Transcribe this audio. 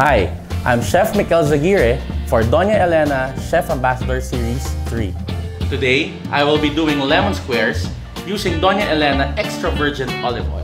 Hi, I'm Chef Mikel Zaguirre for Doña Elena Chef Ambassador Series 3. Today, I will be doing lemon squares using Doña Elena Extra Virgin Olive Oil.